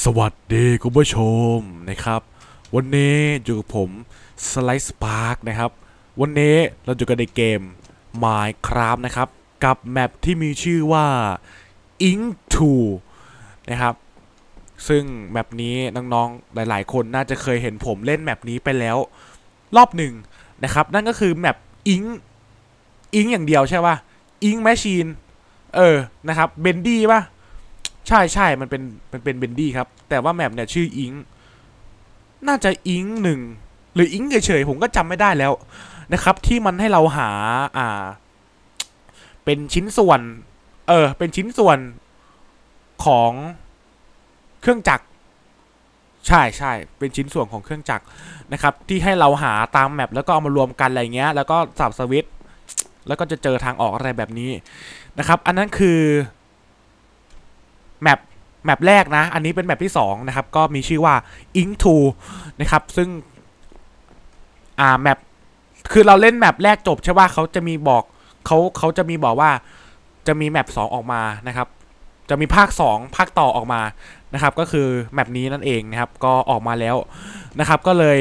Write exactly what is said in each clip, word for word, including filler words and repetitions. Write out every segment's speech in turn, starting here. สวัสดีคุณผู้ชมนะครับวันนี้อยู่กับผมสไลด์สปาร์กนะครับวันนี้เราอยู่กันในเกม Minecraft นะครับกับแมปที่มีชื่อว่า Into นะครับซึ่งแมปนี้น้องๆหลายๆคนน่าจะเคยเห็นผมเล่นแมปนี้ไปแล้วรอบหนึ่งนะครับนั่นก็คือแมป Ink Ink อย่างเดียวใช่ป่ะ Ink Machine เออนะครับ Bendy ป่ะใช่ใช่มันเป็นมันเป็นเบนดี้ครับแต่ว่าแมปเนี่ยชื่ออิงน่าจะอิงหนึ่งหรืออิงเฉยๆผมก็จำไม่ได้แล้วนะครับที่มันให้เราหาอ่าเป็นชิ้นส่วนเออเป็นชิ้นส่วนของเครื่องจักรใช่ใช่เป็นชิ้นส่วนของเครื่องจักรนะครับที่ให้เราหาตามแมปแล้วก็เอามารวมกันอะไรเงี้ยแล้วก็สับสวิตช์แล้วก็จะเจอทางออกอะไรแบบนี้นะครับอันนั้นคือแมปแมปแรกนะอันนี้เป็นแมปที่สองนะครับก็มีชื่อว่า Into นะครับซึ่งอ่าแมปคือเราเล่นแมปแรกจบใช่ป่ะเขาจะมีบอกเขาเขาจะมีบอกว่าจะมีแมปสองออกมานะครับจะมีภาคสองภาคต่อออกมานะครับก็คือแมปนี้นั่นเองนะครับก็ออกมาแล้วนะครับก็เลย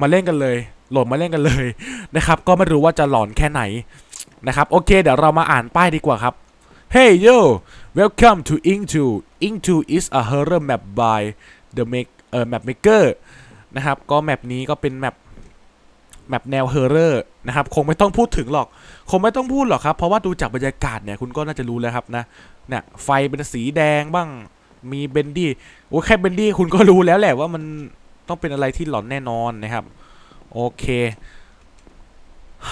มาเล่นกันเลยโหลดมาเล่นกันเลยนะครับก็ไม่รู้ว่าจะหลอนแค่ไหนนะครับโอเคเดี๋ยวเรามาอ่านป้ายดีกว่าครับHey yo, welcome to Into. Into is a horror map by the make uh map maker นะครับก็แมปนี้ก็เป็นแมปแมปแนว horror นะครับคงไม่ต้องพูดถึงหรอกคงไม่ต้องพูดหรอกครับเพราะว่าดูจากบรรยากาศเนี่ยคุณก็น่าจะรู้แล้วครับนะเนี่ยไฟเป็นสีแดงบ้างมีเบนดี้โอ้แค่เบนดี้คุณก็รู้แล้วแหละว่ามันต้องเป็นอะไรที่หลอนแน่นอนนะครับโอเค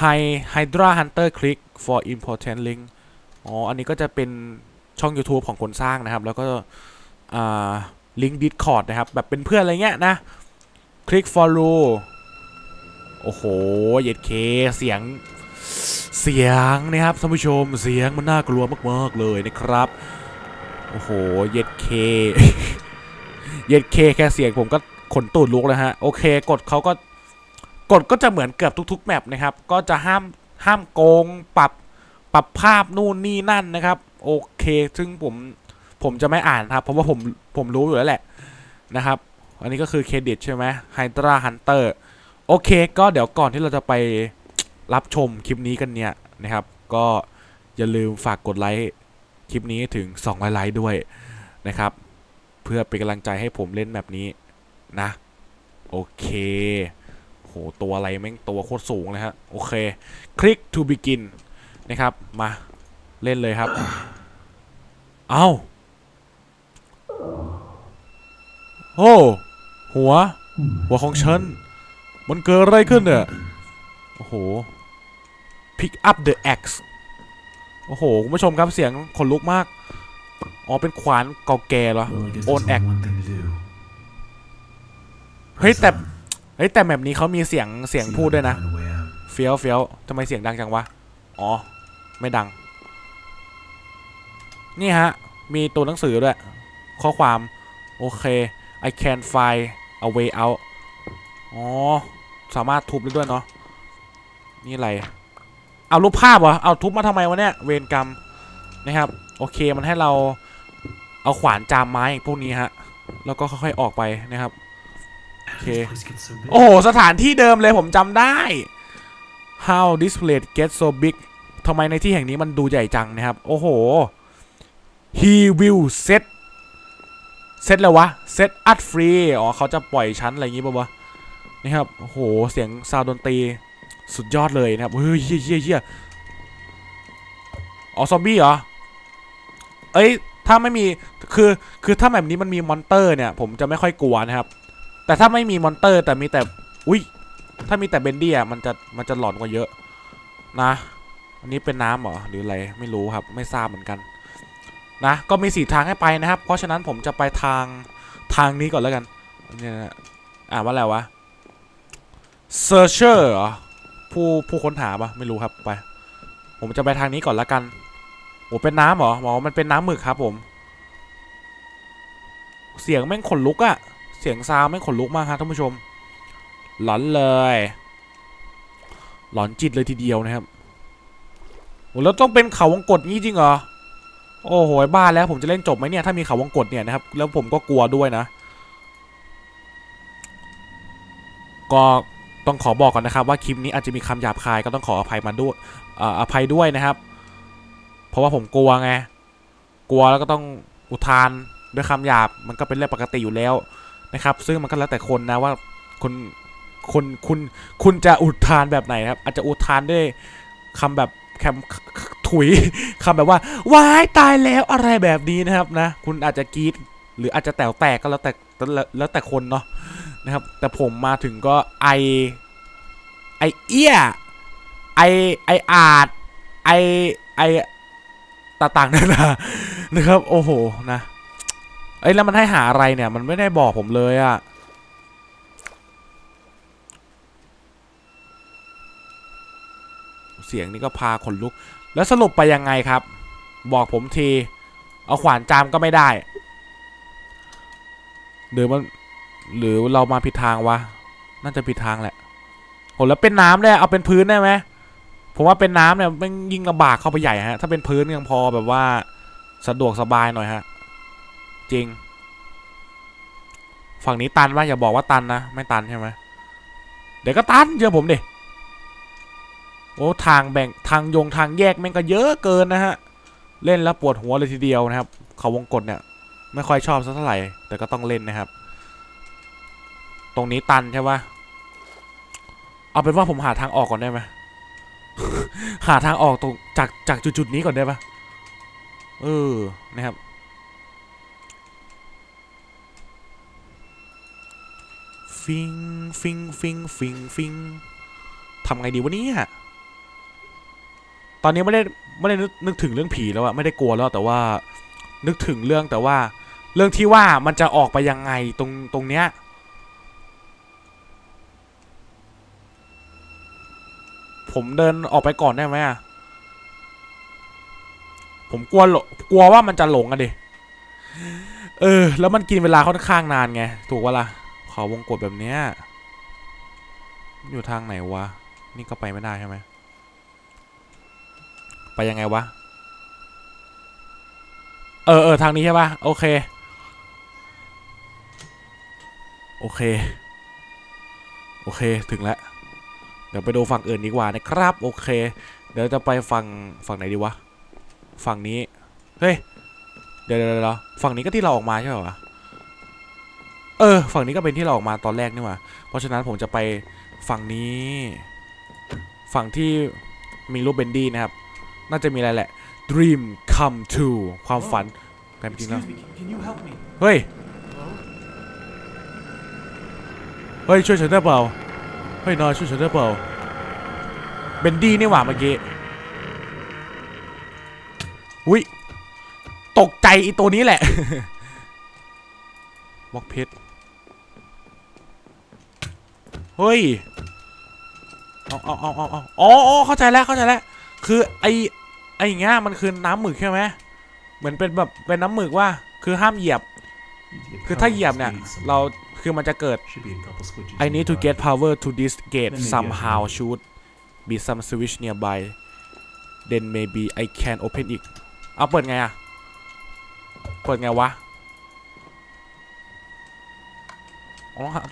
Hi Hydra Hunter click for important linkอ๋ออันนี้ก็จะเป็นช่อง YouTube ของคนสร้างนะครับแล้วก็ลิงก์ Discord นะครับแบบเป็นเพื่อนอะไรเงี้ยนะคลิก follow โอ้โหเย็ดเคเสียงเสียงนะครับท่านผู้ชมเสียงมันน่ากลัวมากๆเลยนะครับโอ้โหเย็ดเคเย็ดเคแค่เสียงผมก็ขนตูดลุกแล้วฮะโอเคกดเขาก็กดก็จะเหมือนเกือบทุกๆแมปนะครับก็จะห้ามห้ามโกงปรับปรับภาพนู่นนี่นั่นนะครับโอเคซึ่งผมผมจะไม่อ่านครับเพราะว่าผมผมรู้อยู่แล้วแหละนะครับอันนี้ก็คือเครดิตใช่ไหม Hydra Hunter โอเคก็เดี๋ยวก่อนที่เราจะไปรับชมคลิปนี้กันเนี่ยนะครับก็อย่าลืมฝากกดไลค์คลิปนี้ถึงสองร้อยไลค์ด้วยนะครับเพื่อเป็นกำลังใจให้ผมเล่นแบบนี้นะโอเคโหตัวอะไรแม่งตัวโคตรสูงเลยฮะโอเคคลิก to beginนะครับมาเล่นเลยครับเอาโอ้หัวหัวของฉันมันเกิดอะไรขึ้นเนี่ยโอ้โห pick up the axe โอ้โหคุณผู้ชมครับเสียงขนลุกมากอ๋อเป็นขวานเก่าแก่เหรอโอนแอคเฮ้ยแต่เฮ้ยแต่แบบนี้เขามีเสียงเสียงพูดด้วยนะเฟี้ยวเฟี้ยวทำไมเสียงดังจังวะอ๋อไม่ดังนี่ฮะมีตัวหนังสือด้วยข้อความโอเค I can find a way out อ๋อสามารถทุบได้ด้วยเนาะนี่อะไรเอารูปภาพเหรอเอาทุบมาทำไมวะเนี่ยเวรกรรมนะครับโอเคมันให้เราเอาขวานจามไม้พวกนี้ฮะแล้วก็ค่อยๆออกไปนะครับโอเคโอ้โหสถานที่เดิมเลยผมจำได้ How this place gets so bigทำไมในที่แห่งนี้มันดูใหญ่จังนะครับโอ้โห he will set set แล้ววะ set us free อ๋อเขาจะปล่อยชั้นอะไรอย่างงี้ป่ะวะนะครับโอ้โหเสียงซาวด์ดนตรีสุดยอดเลยนะครับเฮ้ยเฮี้ยเฮี้ยเฮี้ยอ๋อซอมบี้เหรอเอ้ยถ้าไม่มีคือคือถ้าแบบนี้มันมีมอนเตอร์เนี่ยผมจะไม่ค่อยกลัวนะครับแต่ถ้าไม่มีมอนเตอร์แต่มีแต่อุ้ยถ้ามีแต่เบนดี้อ่ะมันจะมันจะหลอนกว่าเยอะนะอันนี้เป็นน้ำเหรอหรืออะไรไม่รู้ครับไม่ทราบเหมือนกันนะก็มีสี่ทางให้ไปนะครับเพราะฉะนั้นผมจะไปทางทางนี้ก่อนแล้วกันเนี่ยอ่านว่าอะไรวะ searcher เหรอผู้ผู้ค้นหาปะไม่รู้ครับไปผมจะไปทางนี้ก่อนแล้วกันโอ้เป็นน้ำเหรอหมอมันเป็นน้ำหมึกครับผมเสียงแม่งขนลุกอะเสียงซาวแม่งขนลุกมากครับท่านผู้ชมหลอนเลยหลอนจิตเลยทีเดียวนะครับแล้วต้องเป็นเขาวงกตงี้จริงเหรอ โอ้โหบ้าแล้วผมจะเล่นจบไหมเนี่ยถ้ามีเขาวงกฏเนี่ยนะครับแล้วผมก็กลัวด้วยนะก็ต้องขอบอกก่อนนะครับว่าคลิปนี้อาจจะมีคำหยาบคายก็ต้องขออภัยมาด้วยอภัยด้วยนะครับเพราะว่าผมกลัวไงกลัวแล้วก็ต้องอุทานด้วยคำหยาบมันก็เป็นเรื่องปกติอยู่แล้วนะครับซึ่งมันก็แล้วแต่คนนะว่าคนคนคุณคุณจะอุทานแบบไหนครับอาจจะอุทานด้วยคำแบบคำถุยคำแบบว่าว้ายตายแล้วอะไรแบบนี้นะครับนะคุณอาจจะกรี๊ดหรืออาจจะแตวแตกก็แล้วแต่แล้วแต่คนเนาะนะครับแต่ผมมาถึงก็ไอไอเอี้ยไอไออาดไอไอต่างๆนั่นนะนะครับโอ้โหนะไอแล้วมันให้หาอะไรเนี่ยมันไม่ได้บอกผมเลยอะเสียงนี้ก็พาขนลุกแล้วสรุปไปยังไงครับบอกผมทีเอาขวานจามก็ไม่ได้หรือมันหรือเรามาผิดทางวะน่าจะผิดทางแหละผมแล้วเป็นน้ำได้เอาเป็นพื้นได้ไหมผมว่าเป็นน้ำเนี่ยมันยิ่งลำบากเข้าไปใหญ่ฮะถ้าเป็นพื้นยังพอแบบว่าสะดวกสบายหน่อยฮะจริงฝั่งนี้ตันว่าอย่าบอกว่าตันนะไม่ตันใช่ไหมเดี๋ยวก็ตันเจอผมดิโอ้ทางแบ่งทางยงทางแยกแม่งก็เยอะเกินนะฮะเล่นแล้วปวดหัวเลยทีเดียวนะครับเขาวงกฏเนี่ยไม่ค่อยชอบสักเท่าไหร่แต่ก็ต้องเล่นนะครับตรงนี้ตันใช่ปะเอาเป็นว่าผมหาทางออกก่อนได้ไหม หาทางออกตรงจากจากจุดๆนี้ก่อนได้ปะเออนะครับฟิงฟิงฟิงฟิงฟิงทำไงดีวะเนี่ยตอนนี้ไม่ได้ไม่ได้นึกถึงเรื่องผีแล้วอะไม่ได้กลัวแล้วแต่ว่านึกถึงเรื่องแต่ว่าเรื่องที่ว่ามันจะออกไปยังไงตรงตรงเนี้ยผมเดินออกไปก่อนได้ไหมอะผมกลัวกลัวว่ามันจะหลงอะดิเออแล้วมันกินเวลาค่อนข้างนานไงถูกว่าล่ะขอวงกฏแบบเนี้ยอยู่ทางไหนวะนี่ก็ไปไม่ได้ใช่ไหมไปยังไงวะเออเออทางนี้ใช่ป่ะโอเคโอเคโอเคถึงแล้วเดี๋ยวไปดูฝั่งอื่นดีกว่านะครับโอเคเดี๋ยวจะไปฝั่งฝั่งไหนดีวะฝั่งนี้เฮ้ยเดี๋ยวเดี๋ยวเดี๋ยวฝั่งนี้ก็ที่เราออกมาใช่ไหมวะเออฝั่งนี้ก็เป็นที่เราออกมาตอนแรกนี่หว่าเพราะฉะนั้นผมจะไปฝั่งนี้ฝั่งที่มีรูปเบนดี้นะครับน่าจะมีอะไรแหละ Dream come true ความฝันกลายเป็นจริงแล้วเฮ้ยเฮ้ยช่วยฉันได้เปล่าเฮ้ยนายช่วยฉันได้เปล่าเบนดี้นี่หว่าเมื่อกี้อุ้ยตกใจอีตัวนี้แหละ บล็อกเพชรเฮ้ยเอาเอาเอาเอาเอาอ๋อเข้าใจแล้วเข้าใจแล้วคือไอไออย่างเงี้ยมันคือน้ำหมึกใช่ไหมเหมือนเป็นแบบเป็นน้ำหมึกว่าคือห้ามเหยียบคือถ้าเหยียบเนี่ยเราคือมันจะเกิด I need to get power to this gate somehow should be some switch nearby then maybe I can open it เอาเปิดไงอะเปิดไงวะ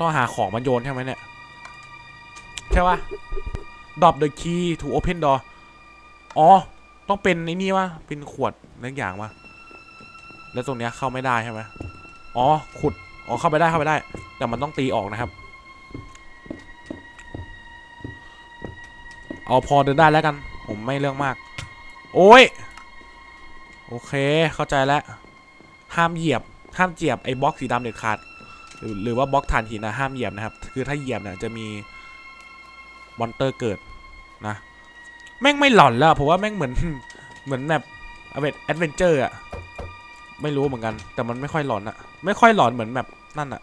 ต้องหาของมันโยนใช่ไหมเนี่ยใช่ปะ drop the key to open doorอ๋อต้องเป็นไอ้นี่วะเป็นขวดอะไรอย่างวะแล้วตรงเนี้ยเข้าไม่ได้ใช่ไหมอ๋อขุดอ๋อเข้าไปได้เข้าไปได้แต่มันต้องตีออกนะครับเอาพอเดินได้แล้วกันผมไม่เรื่องมากโอ้ยโอเคเข้าใจแล้วห้ามเหยียบห้ามเหยียบไอ้บล็อกสีดำเด็ดขาดหรือหรือว่าบล็อกฐานหินนะห้ามเหยียบนะครับคือถ้าเหยียบเนี่ยจะมีมอนเตอร์เกิดนะแม่งไม่หลอนแล้วเพราะว่าแม่งเหมือนเหมือนแบบแอดเวนเจอร์อะไม่รู้เหมือนกันแต่มันไม่ค่อยหลอนอะไม่ค่อยหลอนเหมือนแบบนั่นอะ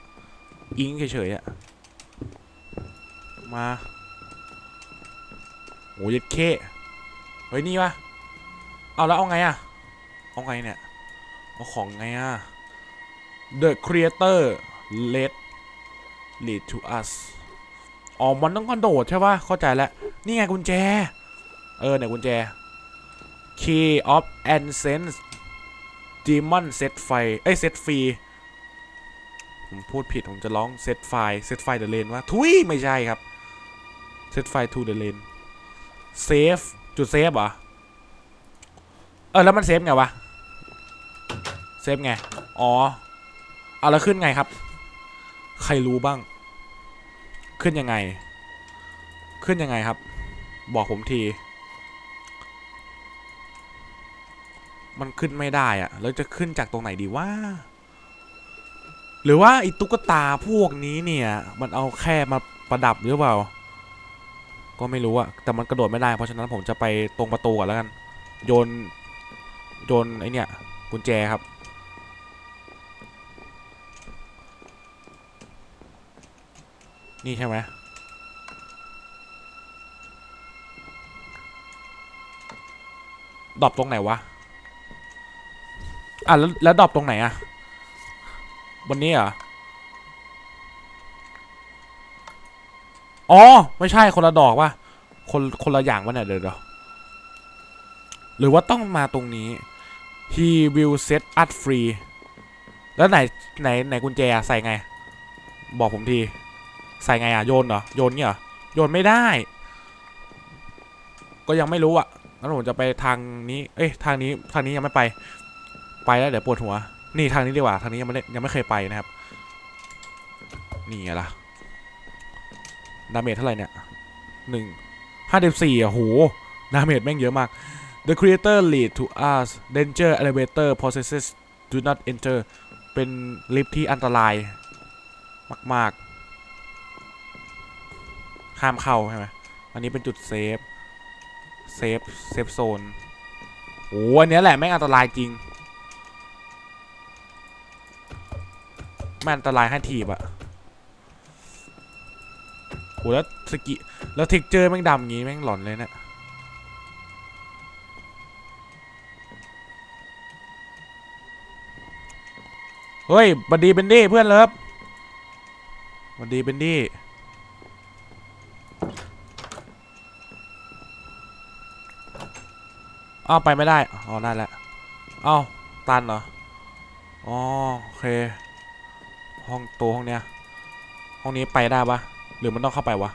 อิงเฉยๆอะมาโอ้ยเคเฮ้ยนี่วะเอาแล้วเอาไงอะเอาไงเนี่ยเอาของไงอะ The creator led lead to us อ๋อมันต้องกระโดดใช่ปะเข้าใจแล้วนี่ไงกุญแจเออเนี่ยกุญแจ Key of Ancient ดีมอนเซตไฟเอ้ยเซตฟรีผมพูดผิดผมจะร้องเซตไฟเซตไฟเดอะเลนว่าทุยไม่ใช่ครับเซตไฟทูเดอะเลนเซฟจุดเซฟเหรอเออแล้วมันเซฟไงวะเซฟไงอ๋อเอาแล้วขึ้นไงครับใครรู้บ้างขึ้นยังไงขึ้นยังไงครับบอกผมทีมันขึ้นไม่ได้อะแล้วจะขึ้นจากตรงไหนดีวะหรือว่าไอ้ตุ๊กตาพวกนี้เนี่ยมันเอาแค่มาประดับหรือเปล่าก็ไม่รู้อะแต่มันกระโดดไม่ได้เพราะฉะนั้นผมจะไปตรงประตูก่อนแล้วกันโยนโยนไอเนี่ยกุญแจครับนี่ใช่ไหมดรอปตรงไหนวะอ่ะแล้วแล้วดรอปตรงไหนอะบนนี้เหรออ๋อไม่ใช่คนละดอกวะคนคนละอย่างวะเนี่ยเดี๋ยวหรือว่าต้องมาตรงนี้ he will set us free แล้วไหนไหนไหนกุญแจใส่ไงบอกผมทีใส่ไงอ่ะโยนเหรอโยนเงี้ยเหรอโยนไม่ได้ก็ยังไม่รู้อ่ะงั้นผมจะไปทางนี้เอ้ยทางนี้ทางนี้ยังไม่ไปไปแล้วเดี๋ยวปวดหัวนี่ทางนี้ดีกว่าทางนี้ยังไม่ยังไม่เคยไปนะครับนี่ไงล่ะดาเมจเท่าไหร่เนี่ยหนึ่งห้าสิบสี่อ่ะโหดาเมจแม่งเยอะมาก the creator lead to us danger elevator processes do not enter เป็นลิฟท์ที่อันตรายมากๆห้ามเข้าใช่ไหมอันนี้เป็นจุดเซฟเซฟเซฟโซนโอ้อันนี้แหละแม่งอันตรายจริงแม่งอันตรายให้ถีบอะโหแล้วสกิแล้วทิกเจอร์แม่งดำงี้แม่งหลอนเลยนะเฮ้ยบันดีเบนดี้เพื่อนเลิฟบันดีเบนดี้อ้าวไปไม่ได้อ๋อได้แล้วอ้าวตันเหรออ๋อโอเคห้องตัวห้องเนี้ยห้องนี้ไปได้ปะหรือมันต้องเข้าไปวะ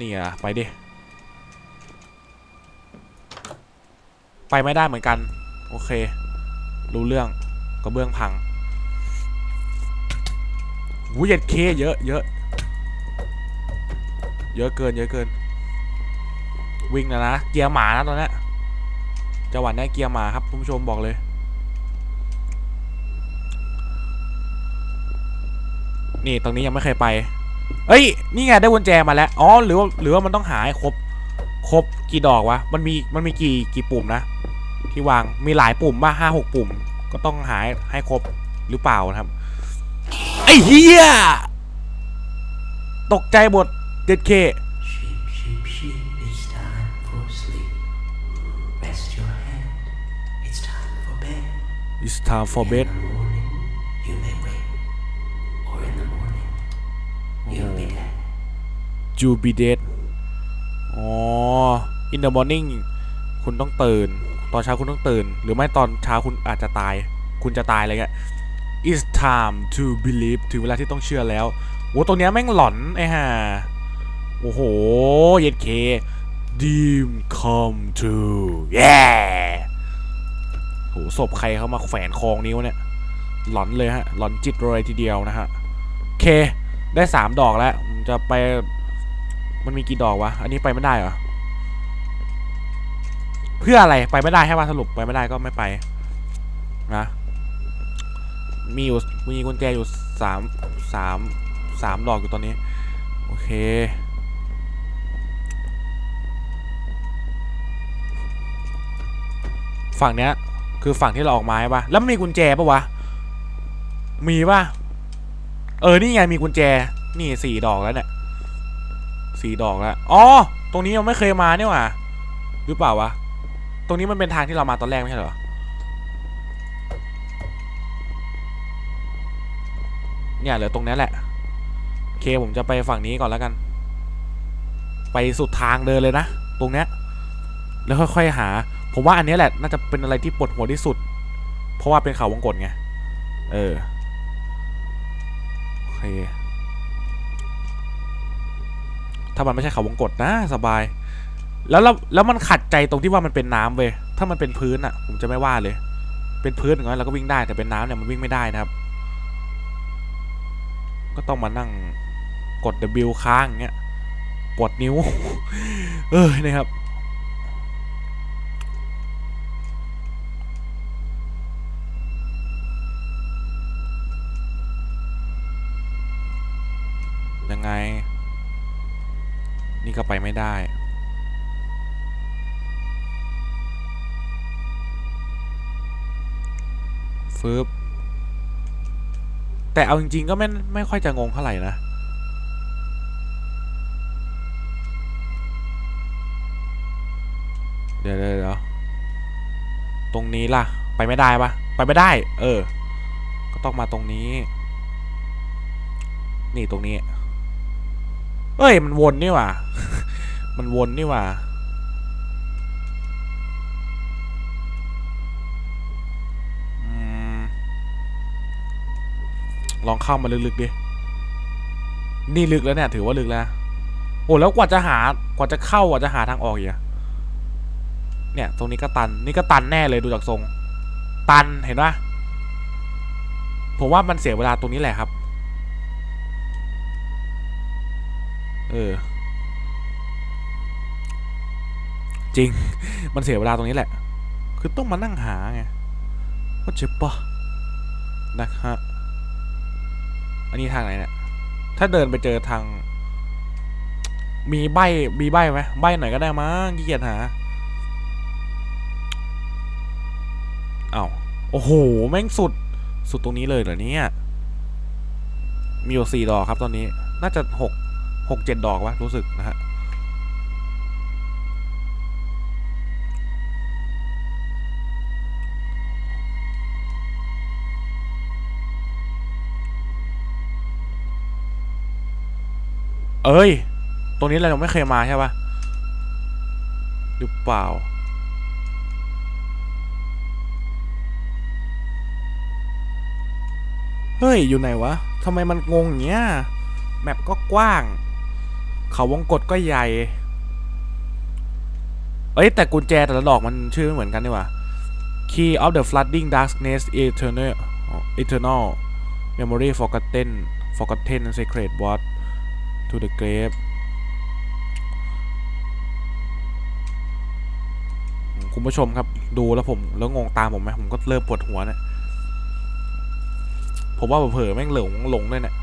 นี่อะไปดิไปไม่ได้เหมือนกันโอเครู้เรื่องกระเบื้องพังหูเย็ดเคเยอะเยอะเยอะเกินเยอะเกินวิ่งนะนะเกียร์หมานะตอนนี้จังหวะนี้เกียร์หมาครับคุณผู้ชมบอกเลยนี่ตรงนี้ยังไม่เคยไปเอ้ยนี่ไงได้กุญแจมาแล้วอ๋อหรือว่าหรือว่ามันต้องหาให้ครบครบกี่ดอกวะมันมีมันมีกี่กี่ปุ่มนะที่วางมีหลายปุ่มป่ะห้าหกปุ่มก็ต้องหาให้ครบหรือเปล่านะครับไอ้เหี้ยตกใจหมดเด็ดเคIt's time for bed. You may wait, or in the morning, you'll be dead. You'll be dead. อ๋อ in the morning คุณต้องตื่นตอนเช้าคุณต้องตื่นหรือไม่ตอนเช้าคุณอาจจะตายคุณจะตายอะไรเงี้ย It's time to believe ถึงเวลาที่ต้องเชื่อแล้วโอ้ตรงเนี้ยแม่งหลอนไอ้ห่าโอ้โหเย็ดเค Dream come true yeahศพใครเขามาแฝนคลองนิ้วเนี่ยหลอนเลยฮะหลอนจิตเลยทีเดียวนะฮะโอเคได้สามดอกแล้วจะไปมันมีกี่ดอกวะอันนี้ไปไม่ได้เหรอเพื่ออะไรไปไม่ได้ให้ว่าสรุปไปไม่ได้ก็ไม่ไปนะมีอยู่มีกุญแจอยู่สามดอกอยู่ตอนนี้โอเคฝั่งเนี้ยคือฝั่งที่เราออกมาใช่ปะแล้วมีกุญแจปะวะมีปะเออนี่ไงมีกุญแจนี่สี่ดอกแล้วเนี่ยสี่ดอกแล้วอ๋อตรงนี้เราไม่เคยมาเนี่ยว่ะหรือเปล่าวะตรงนี้มันเป็นทางที่เรามาตอนแรกไม่ใช่เหรอเนี่ยเหลือตรงนี้แหละโอเคผมจะไปฝั่งนี้ก่อนแล้วกันไปสุดทางเดินเลยนะตรงเนี้ยแล้วค่อยๆหาผมว่าอันนี้แหละน่าจะเป็นอะไรที่ปวดหัวที่สุด เพราะว่าเป็นเขาวงกฏไงเออโอเคถ้ามันไม่ใช่เขาวงกฏนะสบายแล้วแล้วมันขัดใจตรงที่ว่ามันเป็นน้ำเว้ยถ้ามันเป็นพื้นอ่ะผมจะไม่ว่าเลยเป็นพื้นอย่างนั้นเราก็วิ่งได้แต่เป็นน้ำเนี่ยมันวิ่งไม่ได้นะครับก็ต้องมานั่งกด W ค้างอย่างเงี้ยปวดนิ้วเออนะครับยังไงนี่ก็ไปไม่ได้ฟืบแต่เอาจริงๆก็ไม่ไม่ค่อยจะงงเท่าไหร่นะเดี๋ยวเดี๋ยวตรงนี้ล่ะไปไม่ได้ปะไปไม่ได้เออก็ต้องมาตรงนี้นี่ตรงนี้เอ้ยมันวนนี่ว่ะ มันวนนี่ว่ะลองเข้ามาลึกๆดินี่ลึกแล้วเนี่ยถือว่าลึกแล้วโอ้แล้วกว่าจะหากว่าจะเข้ากว่าจะหาทางออกอย่างเนี่ยตรงนี้ก็ตันนี่ก็ตันแน่เลยดูจากทรงตันเห็นปะผมว่ามันเสียเวลาตรงนี้แหละครับเออจริง มันเสียเวลาตรงนี้แหละคือต้องมานั่งหาไงว่าเจ็บปะนะฮะอันนี้ทางไหนเนี่ยถ้าเดินไปเจอทางมีใบมีใบไหมใบหน่อยก็ได้มั้งขี้เกียจหาอ้าวโอ้โหแม่งสุดสุดตรงนี้เลยเหรอเนี่ยมีอยู่สี่ดอกครับตอนนี้น่าจะหกหกเจ็ดดอกวะรู้สึกนะฮะเอ้ยตรงนี้เรายังไม่เคยมาใช่ปะหรือเปล่าเฮ้ยอยู่ไหนวะทำไมมันงงอย่างเงี้ยแมปก็กว้างเขาวงกฏก็ใหญ่เอ้ยแต่กุญแจแต่ละดอกมันชื่อไม่เหมือนกันนี่หว่า Key of the flooding darkness eternal eternal memory forgotten forgotten secret word to the grave คุณผู้ชมครับดูแล้วผมแล้วงงตามผมไหมผมก็เริ่มปวดหัวเนี่ยผมว่าเผลอแม่งหลงหลงด้วยเนี่ย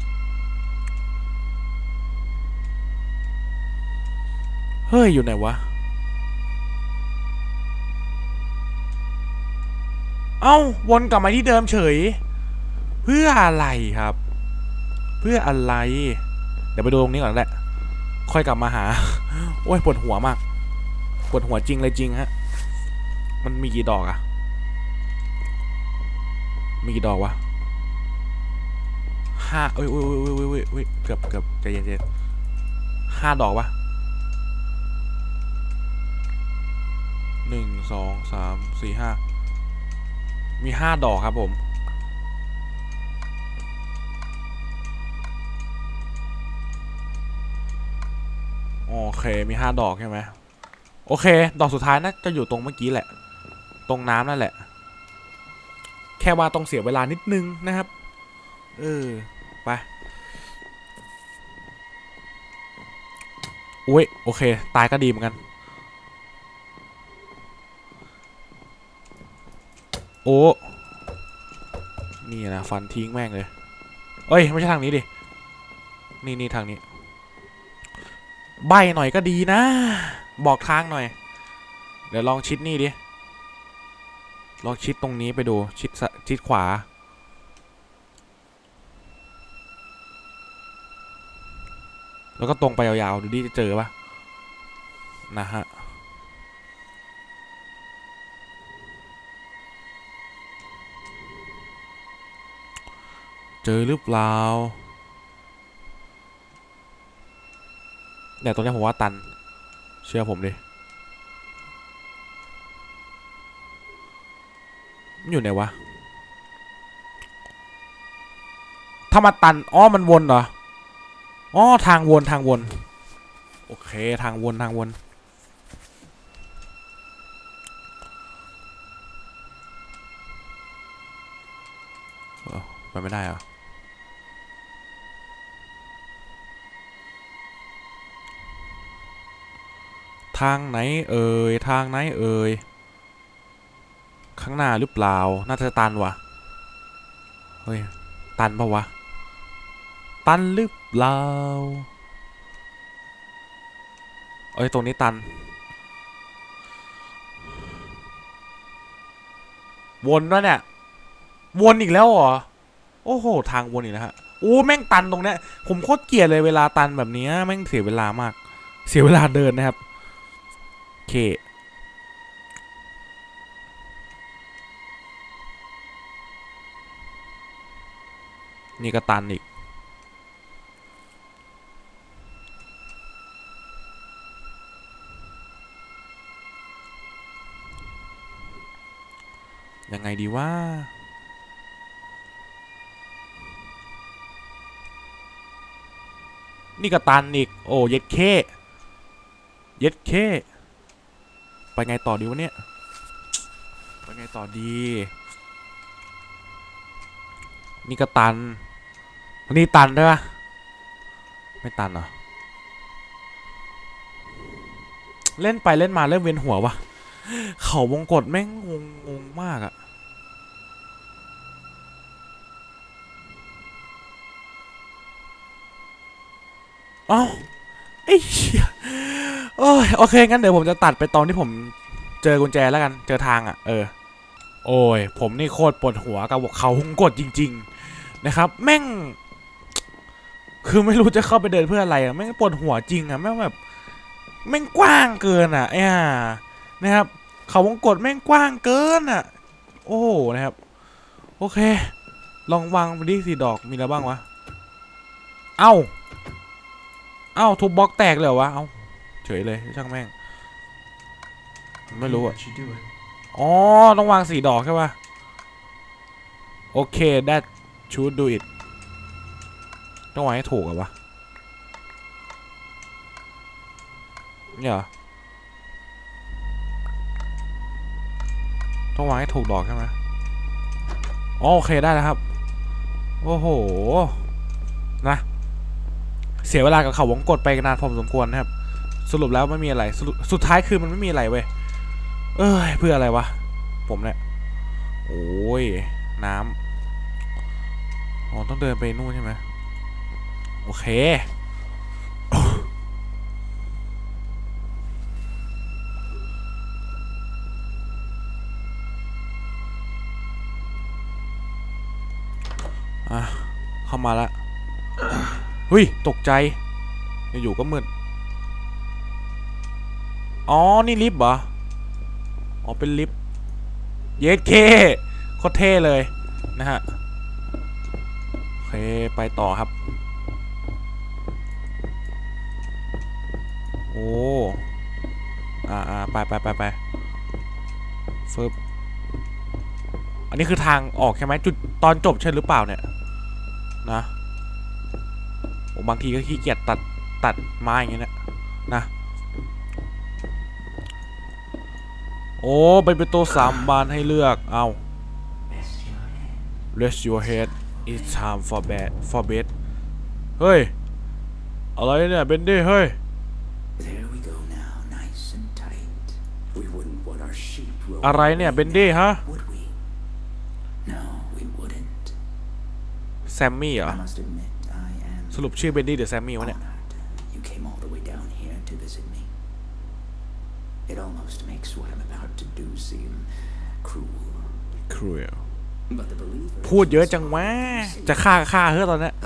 เฮ้ยอยู่ไหนวะเอ้าวนกลับมาที่เดิมเฉยเพื่ออะไรครับเพื่ออะไรเดี๋ยวไปดูตรงนี้ก่อนแหละค่อยกลับมาหาโอ้ยปวดหัวมากปวดหัวจริงเลยจริงฮะมันมีกี่ดอกอะมีกี่ดอกวะห้าเอ้ยเอ้ยเอ้ยเอ้ยเอ้ยเอ้ยเกือบเกือบใจเย็นใจเย็นห้าดอกวะหนึ่งสองสามสี่ห้ามีห้าดอกครับผมโอเคมีห้าดอกใช่ไหมโอเคดอกสุดท้ายน่าจะอยู่ตรงเมื่อกี้แหละตรงน้ำนั่นแหละแค่ว่าต้องเสียเวลานิดนึงนะครับเออไปอุ้ยโอเคตายก็ดีเหมือนกันโอ้นี่นะฟันทิ้งแม่งเลยเอ้ยไม่ใช่ทางนี้ดินี่นี่ทางนี้ใบหน่อยก็ดีนะบอกทางหน่อยเดี๋ยวลองชิดนี่ดิลองชิดตรงนี้ไปดูชิดชิดขวาแล้วก็ตรงไปยาวๆดูดิจะเจอปะนะฮะเจอหรือเปล่าเนี่ยตรงนี้ผมว่าตันเชื่อผมดิอยู่ไหนวะ ถ้ามาตันอ๋อมันวนเหรออ๋อทางวนทางวนโอเคทางวนทางวนไปไม่ได้เหรอทางไหนเอ่ยทางไหนเอ่ยข้างหน้าหรือเปล่าน่าจะตันวะเฮ้ยตันปะวะตันหรือเปล่าเอ้ยตรงนี้ตันวนแล้วเนี่ยวนอีกแล้วเหรอโอ้โหทางวนอีกแล้วฮะโอ้แม่งตันตรงเนี้ยผมโคตรเกลียดเลยเวลาตันแบบนี้แม่งเสียเวลามากเสียเวลาเดินนะครับโอเคนี่ก็ตันอีกยังไงดีว่านี่ก็ตันอีกโอ้เย็ดเคเย็ดเคไปไงต่อดีวะเนี่ยไปไงต่อดีนี่ก็ตันนี่ตันใช่ปะไม่ตันเหรอเล่นไปเล่นมาเริ่มเวียนหัววะเขาวงกฏแม่งงงงงมากอะอ๋อไอ้เหี้ยโอ้ยโอเคงั้นเดี๋ยวผมจะตัดไปตอนที่ผมเจอกุญแจแล้วกันเจอทางอ่ะเออโอ้ยผมนี่โคตรปวดหัวกับเขาวงกฏจริงๆนะครับแม่งคือไม่รู้จะเข้าไปเดินเพื่ออะไรอ่ะแม่งปวดหัวจริงอ่ะแม่งแบบแม่งกว้างเกินอ่ะเนี่ยนะครับเขาวงกฏแม่งกว้างเกินอ่ะโอ้นะครับโอเคลองวางไปดิสี่ดอกมีอะไรบ้างวะเอ้าเอ้าทุบบล็อกแตกเลยวะเอ้าเฉยเลยช่างแม่งไม่รู้อ่ะอ๋อต้องวางสี่ดอกใช่ป่ะโอเค that should do it ต้องวางให้ถูกอ่ะวะเนี่ยเหรอต้องวางให้ถูกดอกใช่ไหมอ๋อโอเคได้แล้วครับโอ้โหนะเสียเวลากับเขาวงกฏไปนานพอสมควรนะครับสรุปแล้วไม่มีอะไร ส, สุดท้ายคือมันไม่มีอะไรเว้ยเอ้ยเพื่ออะไรวะผมเนี่ยโอ้ยน้ำอ๋อต้องเดินไปนู่นใช่ไหมโอเคอ่ะเข้ามาละหุ้ยตกใจอยู่ๆก็มืดอ๋อนี่ลิฟต์เหรออ๋อเป็นลิฟต์เยสเคโคตรเท่เลยนะฮะโอเคไปต่อครับโอ้อ่าอ่าไปไปไปไปฟึบอันนี้คือทางออกใช่ไหมจุดตอนจบใช่หรือเปล่าเนี่ยนะบางทีก็ขี้เกียจตัดตัดไม้อย่างเงี้ยนะนะโอ้ไปเป็นตัวสามบานให้เลือกเอา rest your head it's time for bed for bed เฮ้ยอะไรเนี่ย Bendy เฮ้ยอะไรเนี่ย Bendy ฮะแซมมี่เหรอสรุปชื่อเบนดี้หรือแซมมี่วะเนี่ยพูดเยอะจังวะจะฆ่าฆ่าเฮ้ยตอนนี้โ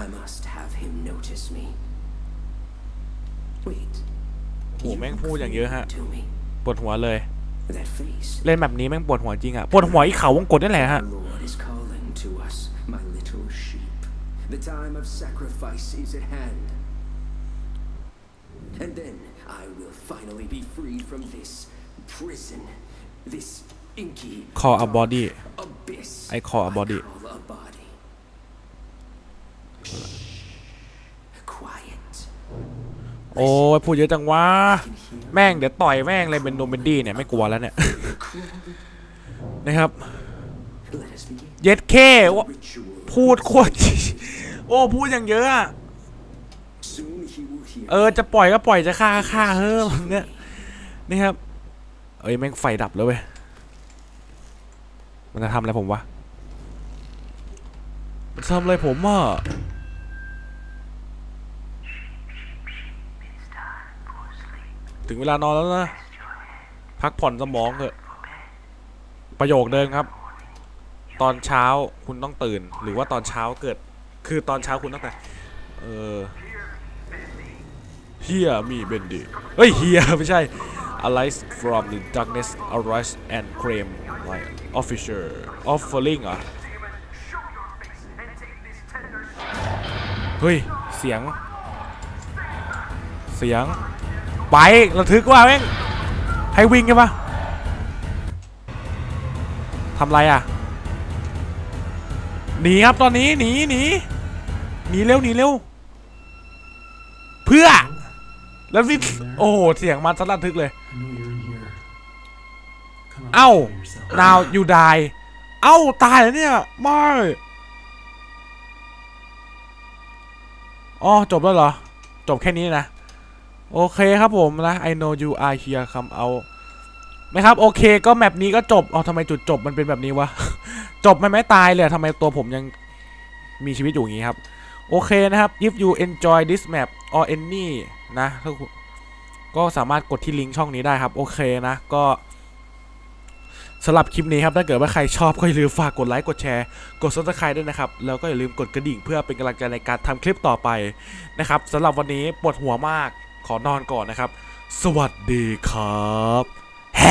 อ้แม่งพูดอย่างเยอะฮะปวดหัวเลยเล่นแบบนี้แม่งปวดหัวจริงอะปวดหัวอีเขาวงกฏนี่แหละฮะThe time of sacrifice is at hand, and then I will finally be freed from this prison, this inky. Call a body. Abyss. I call a body. โอ้ยพูดเยอะจังวะแม่งเดี๋ยวต่อยแม่งเลยเป็นโดมเบนดี้เนี่ยไม่กลัวแล้วเนี่ยนะครับเย็ดแค่พูดโคตรโอ้พูดอย่างเยอะเออจะปล่อยก็ปล่อยจะฆ่าฆ่าเฮ้ยเนี่ยนี่ครับเอ้ยแม่งไฟดับแล้วเว้ยมันจะทำอะไรผมวะมันทำอะไรผมอ่ะถึงเวลานอนแล้วนะพักผ่อนสมองเถอะประโยคเดิมครับตอนเช้าคุณต้องตื่นหรือว่าตอนเช้าเกิดคือตอนเช้าคุณต้องแต่เออเฮียมีเบนดี้เฮ้ยเฮียไม่ใช่ Arise from the darkness arise and claim my official offering อ่ะเฮ้ยเสียงเสียงไประทึกว่าแม่งให้วิ่งใช่ปะทำไรอ่ะหนีครับตอนนี้หนีหนีหนีเร็วหนีเร็วเพื่อแล้วสิโอ้โหเสียงมันสะระทึกเลยเอ้า now you die เอ้าตายแล้วเนี่ยไม่อ๋อจบแล้วเหรอจบแค่นี้นะโอเคครับผมนะ I know you are here come out นะครับโอเคก็แมปนี้ก็จบเอาทำไมจุดจบมันเป็นแบบนี้วะ จบไม่ไม่ตายเลยทำไมตัวผมยังมีชีวิตอยู่อย่างนี้ครับโอเคนะครับ if you enjoy this map or any นะก็สามารถกดที่ลิงก์ช่องนี้ได้ครับโอเคนะก็สำหรับคลิปนี้ครับถ้าเกิดว่าใครชอบก็อย่าลืมฝากกดไลค์กดแชร์กด ซับสไครบ์ ด้วยนะครับแล้วก็อย่าลืมกดกระดิ่งเพื่อเป็นกำลังใจในการทำคลิปต่อไปนะครับสำหรับวันนี้ปวดหัวมากขอนอนก่อนนะครับสวัสดีครับแฮ